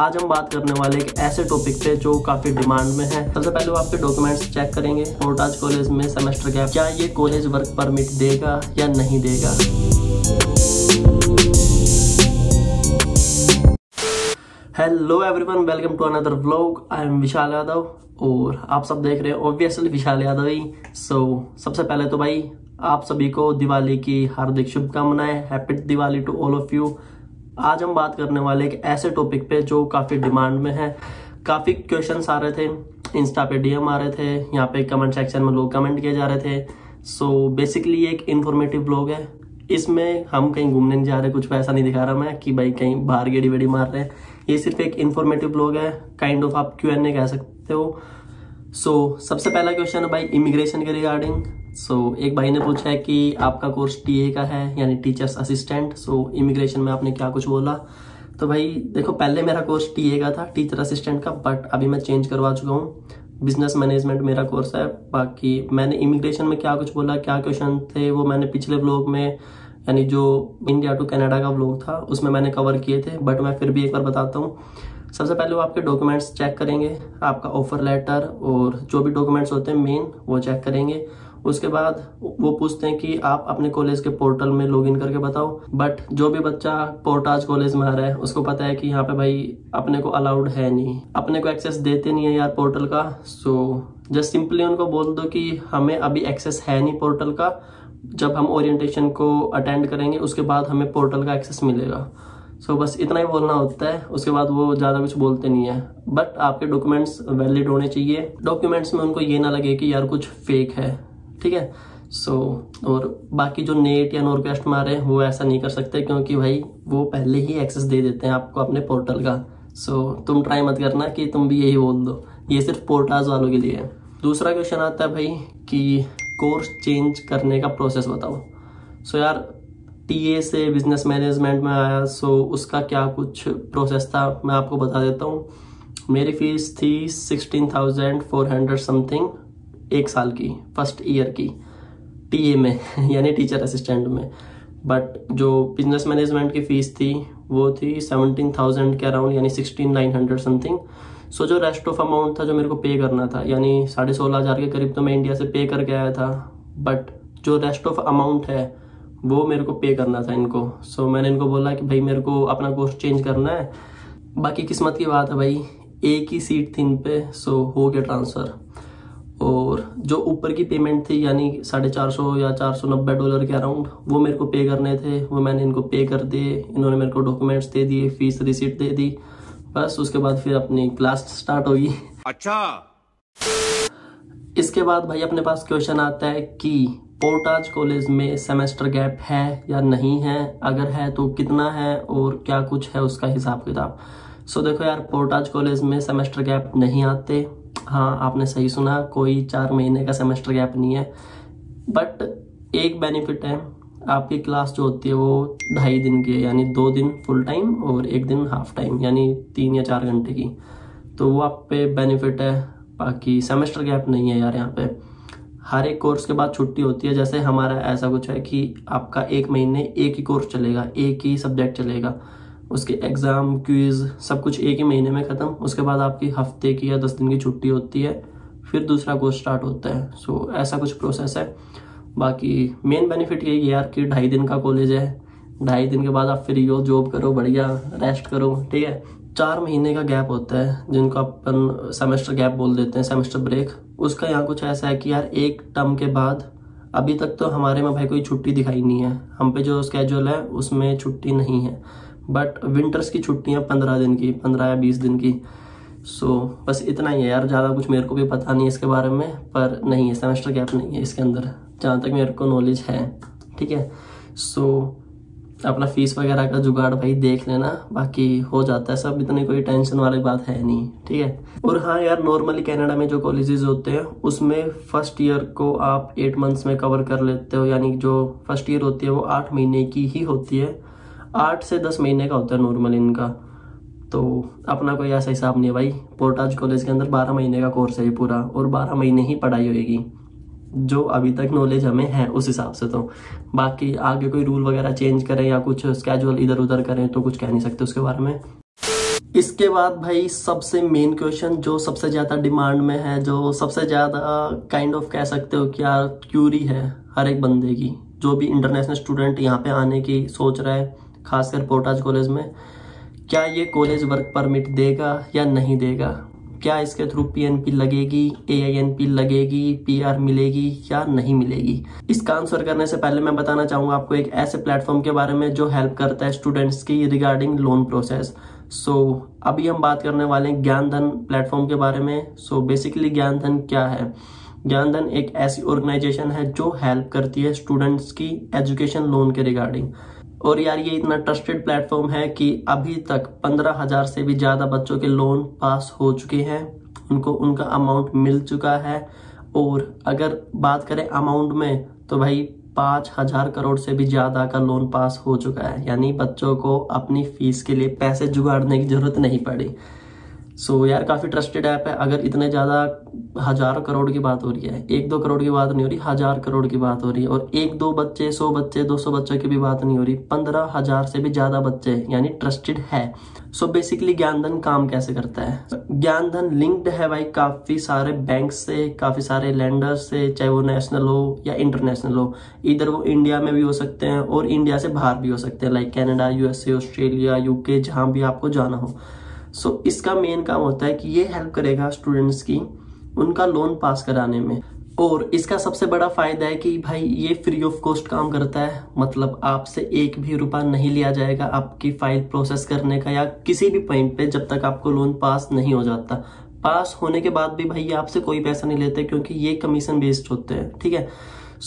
आज हम बात करने वाले एक ऐसे टॉपिक पे जो काफी डिमांड में है। सबसे पहले आपके डॉक्यूमेंट्स चेक करेंगे। पोर्टाज कॉलेज में सेमेस्टर गैप, क्या ये कॉलेज वर्क परमिट देगा या नहीं देगा? Hello everyone, welcome to another vlog. I am Vishal Yadav और आप सब देख रहे हो ऑब्वियसली विशाल यादव ही। सबसे पहले तो भाई आप सभी को दिवाली की हार्दिक शुभकामनाएं। Happy Diwali to all of you. आज हम बात करने वाले एक ऐसे टॉपिक पे जो काफ़ी डिमांड में है। काफ़ी क्वेश्चंस आ रहे थे, इंस्टा पे डीएम आ रहे थे, यहाँ पे कमेंट सेक्शन में लोग कमेंट किए जा रहे थे। सो बेसिकली एक इन्फॉर्मेटिव ब्लॉग है। इसमें हम कहीं घूमने नहीं जा रहे, कुछ पैसा नहीं दिखा रहा मैं कि भाई कहीं बाहर गेड़ी वेड़ी मार रहे हैं। ये सिर्फ एक इन्फॉर्मेटिव ब्लॉग है, काइंड ऑफ आप Q&A कह सकते हो। सबसे पहला क्वेश्चन है भाई इमिग्रेशन के रिगार्डिंग। एक भाई ने पूछा है कि आपका कोर्स टीए का है यानी टीचर्स असिस्टेंट, इमिग्रेशन में आपने क्या कुछ बोला? तो भाई देखो, पहले मेरा कोर्स टीए का था, टीचर असिस्टेंट का, बट अभी मैं चेंज करवा चुका हूँ। बिजनेस मैनेजमेंट मेरा कोर्स है। बाकी मैंने इमिग्रेशन में क्या कुछ बोला, क्या क्वेश्चन थे, वो मैंने पिछले ब्लॉग में यानी जो इंडिया टू कनाडा का ब्लॉग था उसमें मैंने कवर किए थे, बट मैं फिर भी एक बार बताता हूँ। सबसे पहले वो आपके डॉक्यूमेंट्स चेक करेंगे, आपका ऑफर लेटर और जो भी डॉक्यूमेंट्स होते हैं मेन वो चेक करेंगे। उसके बाद वो पूछते हैं कि आप अपने कॉलेज के पोर्टल में लॉगिन करके बताओ। बट जो भी बच्चा पोर्टाज कॉलेज में आ रहा है उसको पता है कि यहाँ पे भाई अपने को अलाउड है नहीं, अपने को एक्सेस देते नहीं है यार पोर्टल का। जस्ट सिंपली उनको बोल दो कि हमें अभी एक्सेस है नहीं पोर्टल का, जब हम ओरिएंटेशन को अटेंड करेंगे उसके बाद हमें पोर्टल का एक्सेस मिलेगा। बस इतना ही बोलना होता है, उसके बाद वो ज़्यादा कुछ बोलते नहीं है। बट आपके डॉक्यूमेंट्स वैलिड होने चाहिए, डॉक्यूमेंट्स में उनको ये ना लगे कि यार कुछ फेक है, ठीक है। और बाकी जो नेट या नॉरक्वेस्ट मारे वो ऐसा नहीं कर सकते, क्योंकि भाई वो पहले ही एक्सेस दे देते हैं आपको अपने पोर्टल का। तुम ट्राई मत करना कि तुम भी यही बोल दो, ये सिर्फ पोर्टाज वालों के लिए है। दूसरा क्वेश्चन आता है भाई कि कोर्स चेंज करने का प्रोसेस बताओ। यार टीए से बिजनेस मैनेजमेंट में आया, उसका क्या कुछ प्रोसेस था मैं आपको बता देता हूँ। मेरी फीस थी 16,400 समथिंग एक साल की, फर्स्ट ईयर की टीए में यानी टीचर असिस्टेंट में। बट जो बिजनेस मैनेजमेंट की फ़ीस थी वो थी 17,000 के अराउंड यानी 16,900 समथिंग। जो रेस्ट ऑफ अमाउंट था जो मेरे को पे करना था यानी 16,500 के करीब तो मैं इंडिया से पे करके आया था, बट जो रेस्ट ऑफ अमाउंट है वो मेरे को पे करना था इनको। मैंने इनको बोला कि भाई मेरे को अपना कोर्स चेंज करना है। बाकी किस्मत की बात है भाई, एक ही सीट थी इन पे, हो गया ट्रांसफ़र। और जो ऊपर की पेमेंट थी यानी 450 या $490 के अराउंड वो मेरे को पे करने थे, वो मैंने इनको पे कर दिए। इन्होंने मेरे को डॉक्यूमेंट्स दे दिए, फीस रिसिप्ट दे दी, बस उसके बाद फिर अपनी क्लास स्टार्ट होगी। अच्छा, इसके बाद भाई अपने पास क्वेश्चन आता है कि पोर्टाज कॉलेज में सेमेस्टर गैप है या नहीं है, अगर है तो कितना है और क्या कुछ है उसका हिसाब किताब। देखो यार, पोर्टाज कॉलेज में सेमेस्टर गैप नहीं आते। हाँ, आपने सही सुना, कोई 4 महीने का सेमेस्टर गैप नहीं है। बट एक बेनिफिट है, आपकी क्लास जो होती है वो 2.5 दिन की है यानी 2 दिन फुल टाइम और 1 दिन हाफ टाइम यानी 3 या 4 घंटे की, वो आप पे बेनिफिट है। बाकी सेमेस्टर गैप नहीं है यार। यहाँ पे हर एक कोर्स के बाद छुट्टी होती है, जैसे हमारा ऐसा कुछ है कि आपका 1 महीने एक ही कोर्स चलेगा, एक ही सब्जेक्ट चलेगा, उसके एग्ज़ाम क्विज़ सब कुछ एक ही महीने में ख़त्म। उसके बाद आपकी हफ्ते की या 10 दिन की छुट्टी होती है, फिर दूसरा कोर्स स्टार्ट होता है। ऐसा कुछ प्रोसेस है। बाकी मेन बेनिफिट यही है यार कि 2.5 दिन का कॉलेज है, 2.5 दिन के बाद आप फ्री हो, जॉब करो, बढ़िया रेस्ट करो, ठीक है। 4 महीने का गैप होता है जिनको अपन सेमेस्टर गैप बोल देते हैं, सेमेस्टर ब्रेक। उसका यहाँ कुछ ऐसा है कि यार एक टर्म के बाद अभी तक तो हमारे में भाई कोई छुट्टी दिखाई नहीं है, हम पे जो स्केड्यूल है उसमें छुट्टी नहीं है। बट विंटर्स की छुट्टियाँ 15 दिन की, 15 या 20 दिन की। बस इतना ही है यार, ज़्यादा कुछ मेरे को भी पता नहीं है इसके बारे में, पर नहीं है सेमेस्टर गैप नहीं है इसके अंदर जहाँ तक मेरे को नॉलेज है, ठीक है। अपना फीस वगैरह का जुगाड़ भाई देख लेना, बाकी हो जाता है सब, इतनी कोई टेंशन वाली बात है नहीं, ठीक है। और हाँ यार, नॉर्मली कनाडा में जो कॉलेजेस होते हैं उसमें फर्स्ट ईयर को आप 8 मंथ्स में कवर कर लेते हो, यानी जो फर्स्ट ईयर होती है वो 8 महीने की ही होती है, 8 से 10 महीने का होता है नॉर्मल इनका। अपना कोई ऐसा हिसाब नहीं है भाई। पोर्टाज कॉलेज के अंदर 12 महीने का कोर्स है ये पूरा, और 12 महीने ही पढ़ाई होगी जो अभी तक नॉलेज हमें है उस हिसाब से। बाकी आगे कोई रूल वगैरह चेंज करें या कुछ स्केड्यूल इधर उधर करें तो कुछ कह नहीं सकते उसके बारे में। इसके बाद भाई सबसे मेन क्वेश्चन जो सबसे ज़्यादा डिमांड में है, जो सबसे ज़्यादा काइंड ऑफ कह सकते हो कि यार क्यूरी है हर एक बंदे की, जो भी इंटरनेशनल स्टूडेंट यहाँ पे आने की सोच रहा है खासकर पोर्टाज कॉलेज में, क्या ये कॉलेज वर्क परमिट देगा या नहीं देगा, क्या इसके थ्रू पीएनपी लगेगी, एआईएनपी लगेगी, पीआर मिलेगी या नहीं मिलेगी। इसका आंसर करने से पहले मैं बताना चाहूँगा आपको एक ऐसे प्लेटफॉर्म के बारे में जो हेल्प करता है स्टूडेंट्स की रिगार्डिंग लोन प्रोसेस। सो अभी हम बात करने वाले हैं ज्ञान धन प्लेटफॉर्म के बारे में। सो बेसिकली ज्ञान धन क्या है? ज्ञान धन एक ऐसी ऑर्गेनाइजेशन है जो हेल्प करती है स्टूडेंट्स की एजुकेशन लोन के रिगार्डिंग। और यार ये इतना ट्रस्टेड प्लेटफॉर्म है कि अभी तक 15,000 से भी ज़्यादा बच्चों के लोन पास हो चुके हैं, उनको उनका अमाउंट मिल चुका है। और अगर बात करें अमाउंट में तो भाई 5,000 करोड़ से भी ज़्यादा का लोन पास हो चुका है, यानी बच्चों को अपनी फीस के लिए पैसे जुगाड़ने की ज़रूरत नहीं पड़ी। सो यार काफ़ी ट्रस्टेड ऐप है। अगर इतने ज़्यादा 1,000 करोड़ की बात हो रही है, 1-2 करोड़ की बात नहीं हो रही, 1,000 करोड़ की बात हो रही है। और 1-2 बच्चे, 100 बच्चे, 200 बच्चों की भी बात नहीं हो रही, 15,000 से भी ज़्यादा बच्चे यानी ट्रस्टेड है। सो बेसिकली ज्ञान धन काम कैसे करता है? ज्ञान धन लिंक्ड है भाई काफ़ी सारे बैंक से, काफ़ी सारे लैंडर से, चाहे वो नेशनल हो या इंटरनेशनल हो। इधर वो इंडिया में भी हो सकते हैं और इंडिया से बाहर भी हो सकते हैं, like Canada, USA, Australia, UK, जहाँ भी आपको जाना हो। सो इसका मेन काम होता है कि ये हेल्प करेगा स्टूडेंट्स की उनका लोन पास कराने में। और इसका सबसे बड़ा फायदा है कि भाई ये फ्री ऑफ कॉस्ट काम करता है, मतलब आपसे एक भी रुपया नहीं लिया जाएगा आपकी फाइल प्रोसेस करने का या किसी भी पॉइंट पे, जब तक आपको लोन पास नहीं हो जाता। पास होने के बाद भी भाई आपसे कोई पैसा नहीं लेते क्योंकि ये कमीशन बेस्ड होते हैं, ठीक है।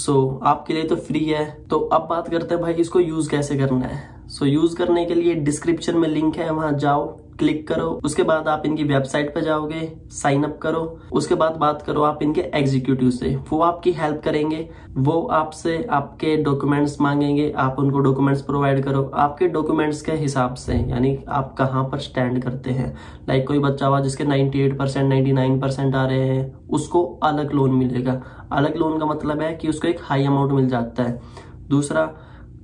सो आपके लिए तो फ्री है। तो अब बात करते हैं भाई इसको यूज़ कैसे करना है। सो यूज़ करने के लिए डिस्क्रिप्शन में लिंक है, वहाँ जाओ, क्लिक करो। उसके बाद आप इनकी वेबसाइट पर जाओगे, साइन अप करो। उसके बाद बात करो आप इनके एग्जीक्यूटिव से, वो आपकी हेल्प करेंगे। वो आपसे आपके डॉक्यूमेंट्स मांगेंगे, आप उनको डॉक्यूमेंट्स प्रोवाइड करो आपके डॉक्यूमेंट्स के हिसाब से, यानी आप कहाँ पर स्टैंड करते हैं। लाइक कोई बच्चा हुआ जिसके 98%, 99% आ रहे हैं, उसको अलग लोन मिलेगा। अलग लोन का मतलब है कि उसको एक हाई अमाउंट मिल जाता है। दूसरा,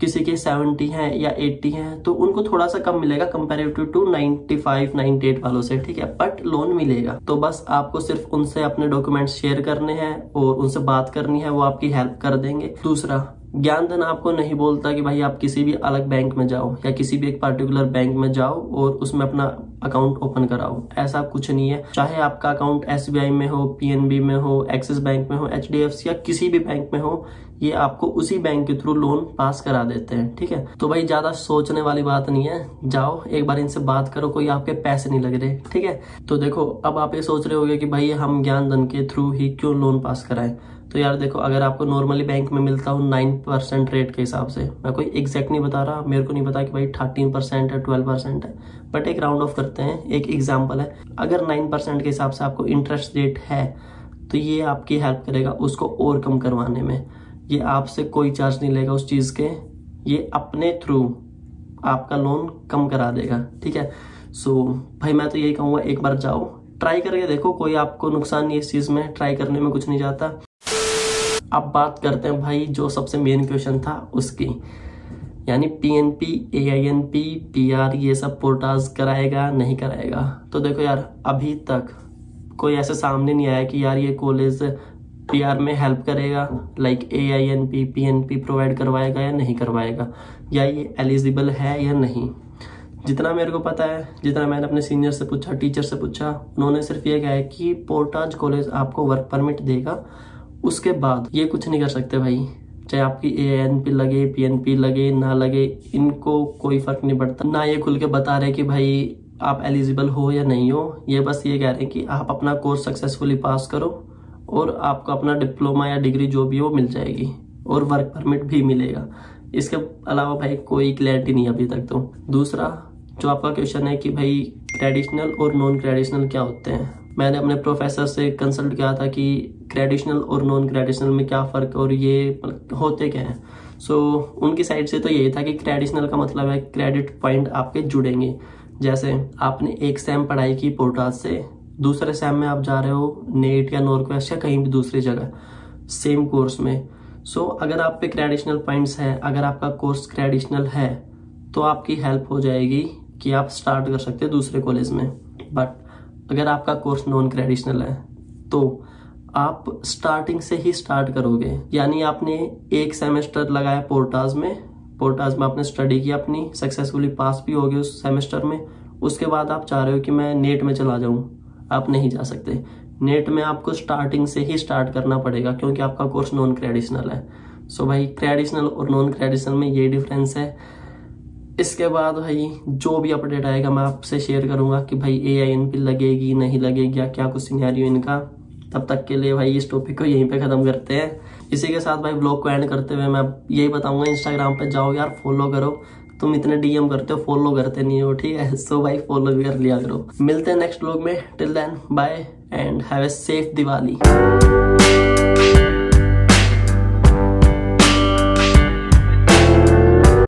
किसी के 70 हैं या 80 हैं तो उनको थोड़ा सा कम मिलेगा कंपेरेटिव टू 95, 98 वालों से, ठीक है, बट लोन मिलेगा। तो बस आपको सिर्फ उनसे अपने डॉक्यूमेंट्स शेयर करने हैं और उनसे बात करनी है, वो आपकी हेल्प कर देंगे। दूसरा, ज्ञान धन आपको नहीं बोलता कि भाई आप किसी भी अलग बैंक में जाओ या किसी भी एक पर्टिकुलर बैंक में जाओ और उसमें अपना अकाउंट ओपन कराओ, ऐसा कुछ नहीं है। चाहे आपका अकाउंट एसबीआई में हो, पीएनबी में हो, एक्सिस बैंक में हो, एचडीएफसी या किसी भी बैंक में हो, ये आपको उसी बैंक के थ्रू लोन पास करा देते हैं, ठीक है। तो भाई ज़्यादा सोचने वाली बात नहीं है, जाओ एक बार इनसे बात करो, कोई आपके पैसे नहीं लग रहे, ठीक है। तो देखो, अब आप ये सोच रहे होगे कि भाई हम ज्ञान धन के थ्रू ही क्यों लोन पास कराएं। तो यार देखो, अगर आपको नॉर्मली बैंक में मिलता हो 9% रेट के हिसाब से, मैं कोई एग्जैक्ट नहीं बता रहा, मेरे को नहीं पता कि भाई 13% है, 12% है, बट एक राउंड ऑफ करते हैं, एक एग्जाम्पल है। अगर 9% के हिसाब से आपको इंटरेस्ट रेट है तो ये आपकी हेल्प करेगा उसको और कम करवाने में। ये आपसे कोई चार्ज नहीं लेगा उस चीज़ के, ये अपने थ्रू आपका लोन कम करा देगा, ठीक है। सो भाई मैं तो यही कहूँगा, एक बार जाओ, ट्राई करके देखो, कोई आपको नुकसान नहीं है इस चीज़ में, ट्राई करने में कुछ नहीं जाता। अब बात करते हैं भाई जो सबसे मेन क्वेश्चन था उसकी, यानी पीएनपी, एआईएनपी, पीआर, ये सब पोर्टाज कराएगा नहीं कराएगा। तो देखो यार, अभी तक कोई ऐसे सामने नहीं आया कि यार ये कॉलेज पीआर में हेल्प करेगा, लाइक एआईएनपी, पीएनपी प्रोवाइड करवाएगा या नहीं करवाएगा, या ये एलिजिबल है या नहीं। जितना मेरे को पता है, जितना मैंने अपने सीनियर से पूछा, टीचर से पूछा, उन्होंने सिर्फ ये कहा है कि पोर्टाज कॉलेज आपको वर्क परमिट देगा, उसके बाद ये कुछ नहीं कर सकते भाई। चाहे आपकी एआईएनपी लगे, पीएनपी लगे ना लगे, इनको कोई फर्क नहीं पड़ता। ना ये खुल के बता रहे कि भाई आप एलिजिबल हो या नहीं हो, ये बस ये कह रहे हैं कि आप अपना कोर्स सक्सेसफुली पास करो और आपको अपना डिप्लोमा या डिग्री जो भी हो मिल जाएगी और वर्क परमिट भी मिलेगा। इसके अलावा भाई कोई क्लैरिटी नहीं अभी तक। तो दूसरा जो आपका क्वेश्चन है कि भाई ट्रेडिशनल और नॉन ट्रेडिशनल क्या होते हैं, मैंने अपने प्रोफेसर से कंसल्ट किया था कि ट्रेडिशनल और नॉन ट्रेडिशनल में क्या फ़र्क और ये होते क्या हैं। सो उनकी साइड से तो यही था कि ट्रेडिशनल का मतलब है क्रेडिट पॉइंट आपके जुड़ेंगे, जैसे आपने एक सेम पढ़ाई की पोर्टाज से, दूसरे सेम में आप जा रहे हो नेट या नॉर्थवेस्ट या कहीं भी दूसरी जगह सेम कोर्स में। सो अगर आप पे ट्रेडिशनल पॉइंट्स हैं, अगर आपका कोर्स ट्रेडिशनल है तो आपकी हेल्प हो जाएगी कि आप स्टार्ट कर सकते हैं दूसरे कॉलेज में। बट अगर आपका कोर्स नॉन क्रेडिशनल है तो आप स्टार्टिंग से ही स्टार्ट करोगे, यानी आपने एक सेमेस्टर लगाया पोर्टाज में आपने स्टडी की अपनी, सक्सेसफुली पास भी हो गए उस सेमेस्टर में। उसके बाद आप चाह रहे हो कि मैं नेट में चला जाऊं, आप नहीं जा सकते। नेट में आपको स्टार्टिंग से ही स्टार्ट करना पड़ेगा क्योंकि आपका कोर्स नॉन क्रेडिशनल है। सो भाई क्रेडिशनल और नॉन क्रेडिशनल में ये डिफरेंस है। इसके बाद भाई जो भी अपडेट आएगा मैं आपसे शेयर करूंगा कि भाई AINP लगेगी नहीं लगेगी या क्या कुछ सिनेरियो इनका। तब तक के लिए भाई इस टॉपिक को यहीं पे खत्म करते हैं। इसी के साथ भाई ब्लॉग को एंड करते हुए मैं यही बताऊंगा, इंस्टाग्राम पे जाओ यार, फॉलो करो। तुम इतने DM करते हो, फॉलो करते नहीं हो, ठीक है? सो भाई फॉलो भी कर लिया करो। मिलते हैं नेक्स्ट ब्लॉग में, till then bye and have a safe Diwali.